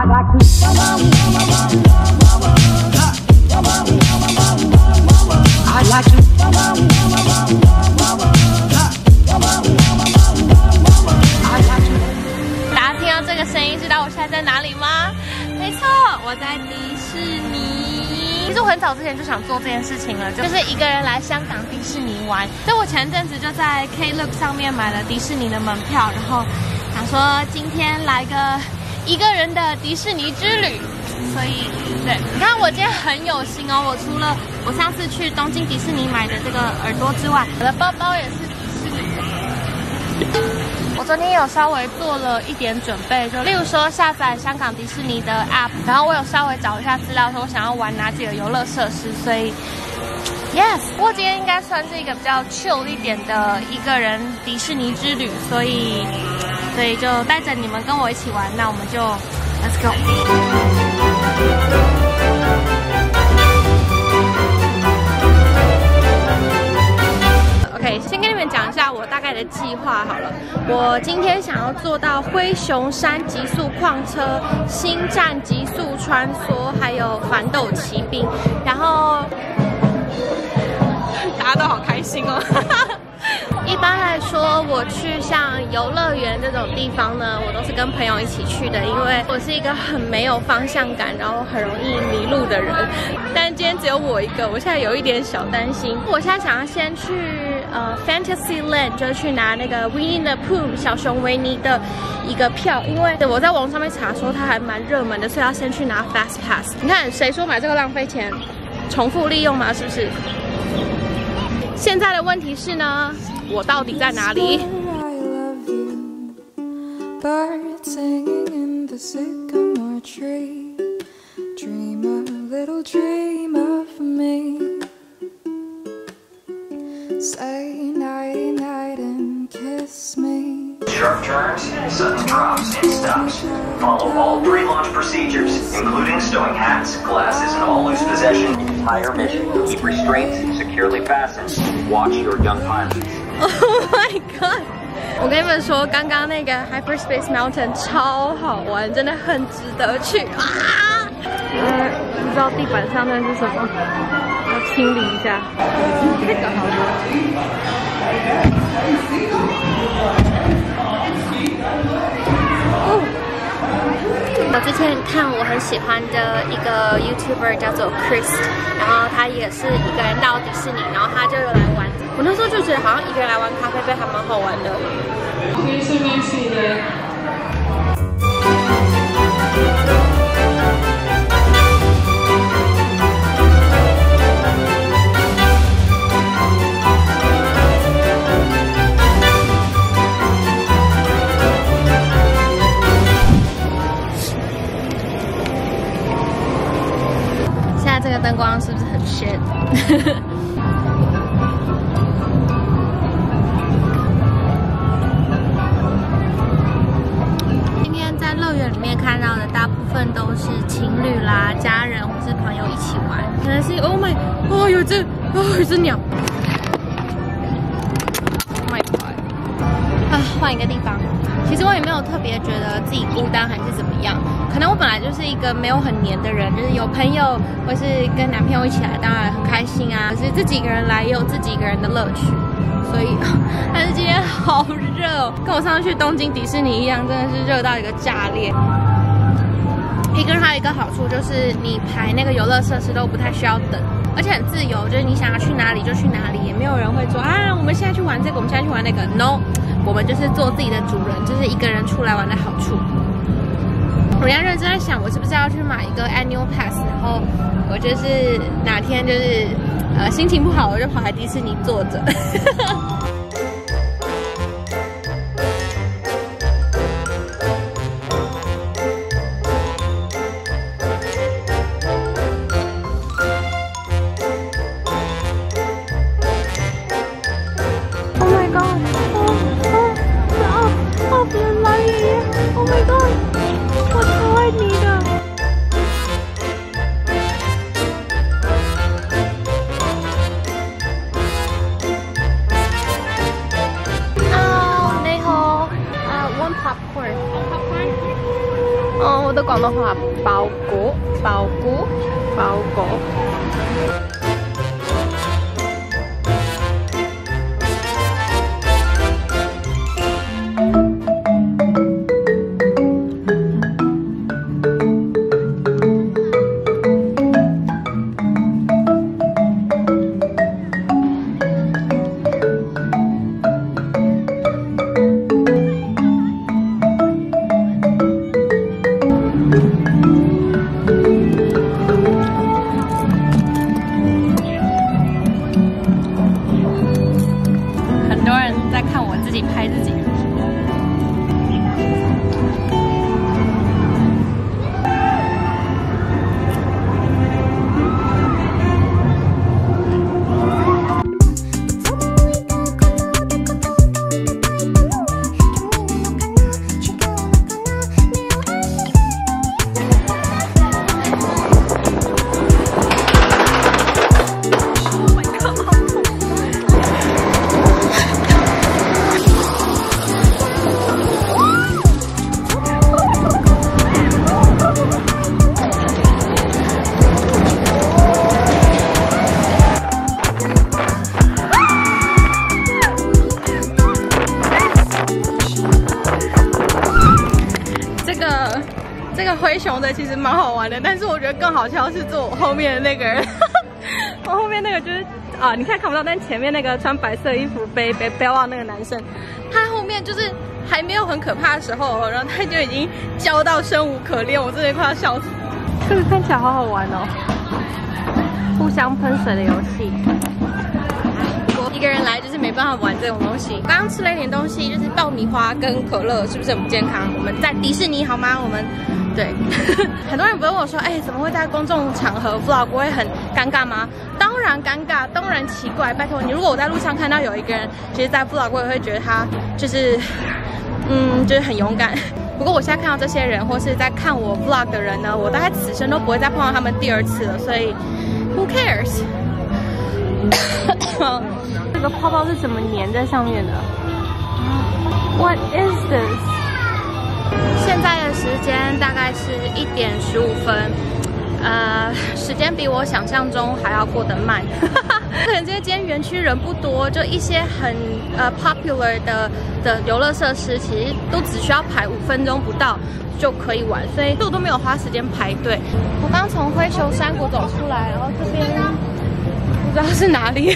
大家听到这个声音，知道我现在在哪里吗？没错，我在迪士尼。其实我很早之前就想做这件事情了，就是一个人来香港迪士尼玩。所以我前阵子就在 KLOOK 上面买了迪士尼的门票，然后想说今天来个 一个人的迪士尼之旅，所以对，你看我今天很有心哦。我除了我上次去东京迪士尼买的这个耳朵之外，我的包包也是迪士尼的。我昨天有稍微做了一点准备，就例如说下载香港迪士尼的 app， 然后我有稍微找一下资料，说我想要玩哪几个游乐设施，所以 yes， 不过今天应该算是一个比较 chill 一点的一个人迪士尼之旅，所以就带着你们跟我一起玩，那我们就 let's go。OK， 先跟你们讲一下我大概的计划好了。我今天想要坐到灰熊山极速矿车、星站极速穿梭，还有反斗骑兵，然后大家都好开心哦。一般来说，我去像游乐园这种地方呢，我都是跟朋友一起去的，因为我是一个很没有方向感，然后很容易迷路的人。但今天只有我一个，我现在有一点小担心。我现在想要先去Fantasyland， 就是去拿那个 Winnie the Pooh 小熊维尼的一个票，因为我在网上面查说它还蛮热门的，所以要先去拿 Fast Pass。你看谁说买这个浪费钱？重复利用嘛，是不是？ 现在的问题是呢，我到底在哪里？Sharp turns, sudden drops and stops. Follow all pre-launch procedures, including stowing hats, glasses, and all loose possession. Entire mission: keep restraints securely fastened. Watch your young pilots. Oh my god! 我跟你们说，刚刚那个 Hyperspace Mountain 超好玩，真的很值得去啊！不知道地板上面是什么，要清理一下。这个好玩。 我之前看我很喜欢的一个 YouTuber 叫做 Chris， 然后他也是一个人到迪士尼，然后他就有来玩。我那时候就觉得好像一个人来玩咖啡杯还蛮好玩的。这个灯光是不是很 shit？ 今天在乐园里面看到的大部分都是情侣啦、家人或是朋友一起玩。可能是 Oh my， 哦有只，哦有只鸟。Oh my god！ 啊，换一个地方。其实我也没有特别觉得自己孤单还是怎么样。 可能我本来就是一个没有很黏的人，就是有朋友或是跟男朋友一起来，当然很开心啊。可是自己一个人来也有自己一个人的乐趣，所以，但是今天好热哦，跟我上次去东京迪士尼一样，真的是热到一个炸裂。一个人还有一个好处就是你排那个游乐设施都不太需要等，而且很自由，就是你想要去哪里就去哪里，也没有人会说啊，我们现在去玩这个，我们现在去玩那个。No， 我们就是做自己的主人，就是一个人出来玩的好处。 我现在认真在想，我是不是要去买一个 annual pass， 然后我就是哪天就是心情不好，我就跑来迪士尼坐着。Oh my god！ 哦哦哦！别来 ！Oh my god！ 我超爱你的。話爆股、爆股、爆股。灰熊的其实蛮好玩的，但是我觉得更好笑是坐我后面的那个人。我后面那个就是啊，你看看不到，但前面那个穿白色衣服背包那个男生，他后面就是还没有很可怕的时候，然后他就已经叫到生无可恋，我真的快要笑死了。这个看起来好好玩哦，互相喷水的游戏。我一个人来就是没办法玩这种东西。我刚刚吃了一点东西，就是爆米花跟可乐，是不是很不健康？我们在迪士尼好吗？我们。 对，很多人不是问我说，怎么会在公众场合 vlog 不会很尴尬吗？当然尴尬，当然奇怪。拜托你，如果我在路上看到有一个人，其实在 vlog 我也会觉得他就是，就是很勇敢。不过我现在看到这些人，或是在看我 vlog 的人呢，我大概此生都不会再碰到他们第二次了。所以 ，who cares？ 这个泡泡是怎么粘在上面的 ？What is this？ 现在的时间大概是1:15，时间比我想象中还要过得慢。可能今天园区人不多，就一些很popular 的游乐设施，其实都只需要排5分钟不到就可以玩，所以我都没有花时间排队。我刚从灰熊山谷走出来，然后这边。 不知道是哪里，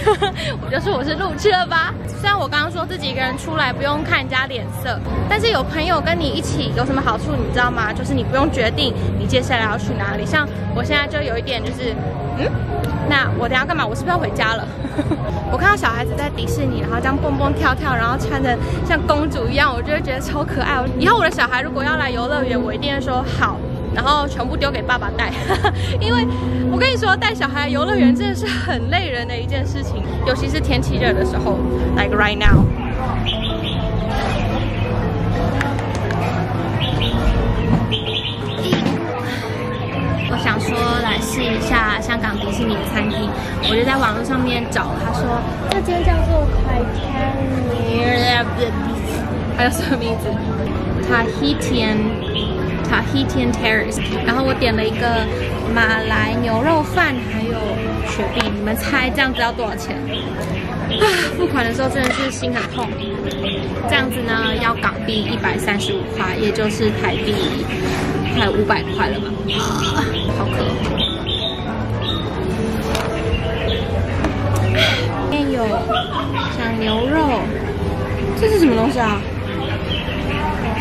我就说我是路痴了吧。虽然我刚刚说自己一个人出来不用看人家脸色，但是有朋友跟你一起有什么好处，你知道吗？就是你不用决定你接下来要去哪里。像我现在就有一点就是，那我等下干嘛？我是不是要回家了？我看到小孩子在迪士尼，然后这样蹦蹦跳跳，然后穿着像公主一样，我就会觉得超可爱。以后我的小孩如果要来游乐园，我一定会说好。 然后全部丢给爸爸带，因为我跟你说，带小孩游乐园真的是很累人的一件事情，尤其是天气热的时候 ，like right now。我想说来试一下香港迪士尼的餐厅，我就在网络上面找，他说这间叫做 还有什么名字 Haitian Terrace， 然后我点了一个马来牛肉饭，还有雪碧。你们猜这样子要多少钱？啊，付款的时候真的是心很痛。这样子呢，要港币135块，也就是台币快500块了吧？啊，好渴。里面有小牛肉，这是什么东西啊？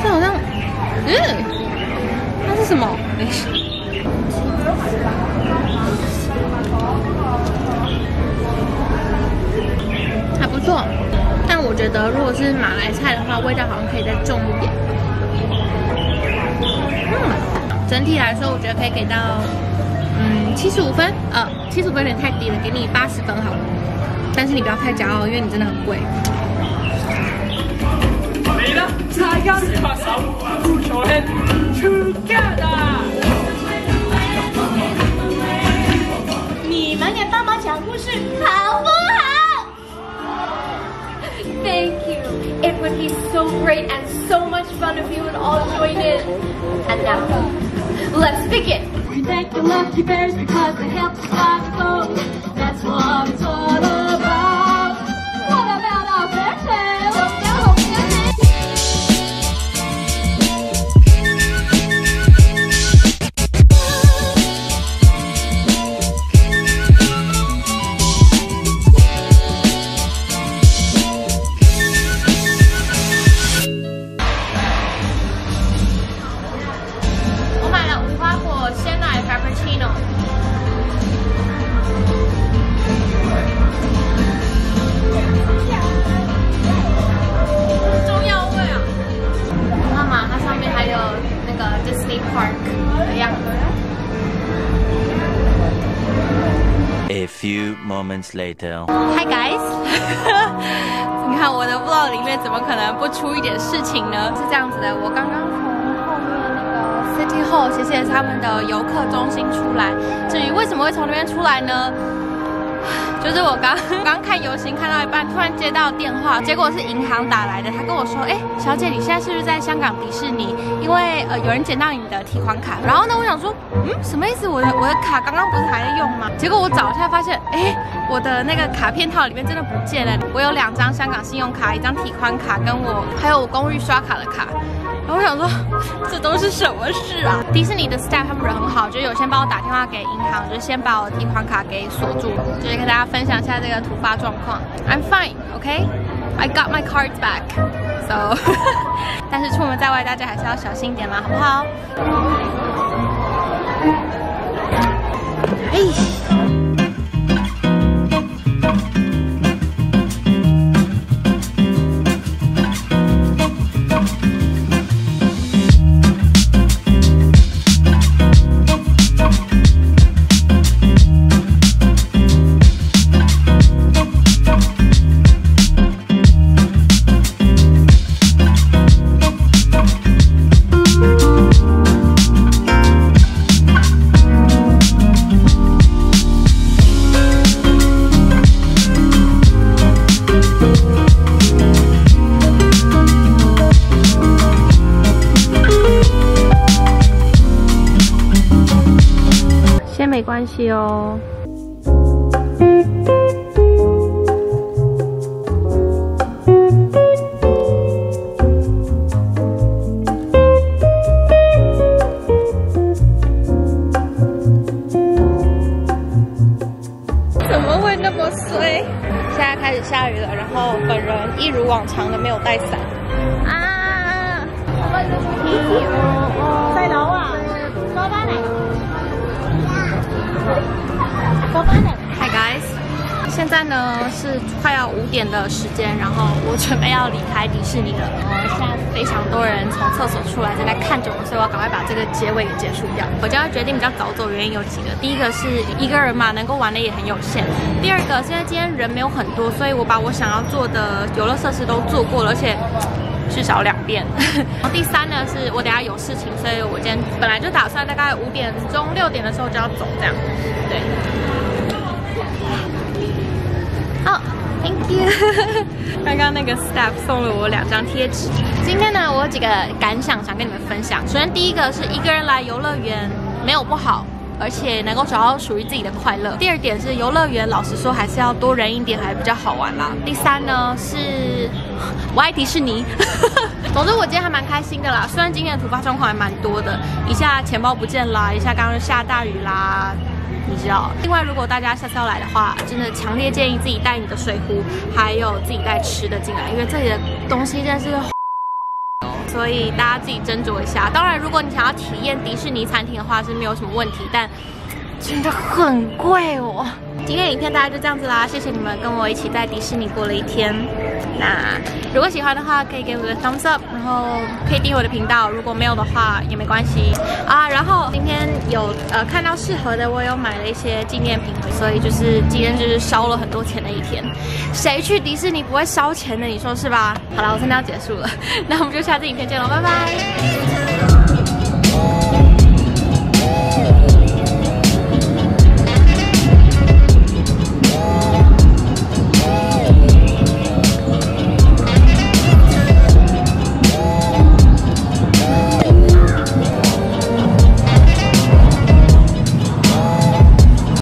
这好像，那是什么？还不错，但我觉得如果是马来菜的话，味道好像可以再重一点。整体来说，我觉得可以给到75分，75分有点太低了，给你80分好了。但是你不要太骄傲，因为你真的很贵。 你啦，大家手拍手，鼓掌聲 ，Together！ 你们给爸爸讲故事好不好 ？Thank you. It would be so great and so much fun if you would all join in. And now, let's. Pick it. We thank the lucky bears because they help us find food. That's what it's all about. What about our bear tails? A few moments later. Hi guys. 你看我的 vlog 里面怎么可能不出一点事情呢？是这样子的，我刚刚从后面那个 City Hall， 其实也是他们的游客中心出来。至于为什么会从那边出来呢？就是我刚看游行看到一半，突然接到电话，结果是银行打来的。他跟我说：“哎，小姐，你现在是不是在香港迪士尼？因为有人捡到你的提款卡。”然后呢，我想说，什么意思？我的卡刚刚不是还在用吗？结果我找一下发现，哎，我的那个卡片套里面真的不见了。我有2张香港信用卡，1张提款卡，跟我还有我公寓刷卡的卡。然后我想说，这都是什么事啊？迪士尼的 staff 他们人很好，就有先帮我打电话给银行，就先把我的提款卡给锁住，就是跟大家分享一下这个突发状况。I'm fine, OK? I got my cards back. So, 但是出门在外，大家还是要小心一点啦，好不好？哎。没关系哦。怎么会那么衰？现在开始下雨了，然后本人一如往常的没有带伞。啊！在楼啊，高大奶。Hi guys， 现在呢是快要5点的时间，然后我准备要离开迪士尼了。现在非常多人从厕所出来正在看着我，所以我要赶快把这个结尾给结束掉。我今天决定比较早走，原因有几个：第一个是一个人嘛，能够玩的也很有限；第二个是因为今天人没有很多，所以我把我想要做的游乐设施都做过了，而且。至少2遍。然后第3呢，是我等下有事情，所以我今天本来就打算大概5点钟、6点的时候就要走这样。对。哦、oh, ，Thank you 。刚刚那个 staff 送了我2张贴纸。今天呢，我有几个感想想跟你们分享。首先第一个是一个人来游乐园没有不好。而且能够找到属于自己的快乐。第二点是游乐园，老实说还是要多人一点还比较好玩啦。第3呢是，我爱迪士尼。总之我今天还蛮开心的啦，虽然今天的突发状况还蛮多的，一下钱包不见啦，一下刚刚下大雨啦。你知道，另外如果大家下次要来的话，真的强烈建议自己带你的水壶，还有自己带吃的进来，因为这里的东西真的是。所以大家自己斟酌一下。当然，如果你想要体验迪士尼餐厅的话，是没有什么问题，但真的很贵哦。今天影片大概就这样子啦，谢谢你们跟我一起在迪士尼过了一天。那如果喜欢的话，可以给我个 thumbs up， 然后可以订阅我的频道。如果没有的话也没关系啊。然后今天有看到适合的，我有买了一些纪念品，所以就是今天就是烧了很多钱的一天。谁去迪士尼不会烧钱的？你说是吧？好了，我真的要结束了，那我们就下次影片见了，拜拜。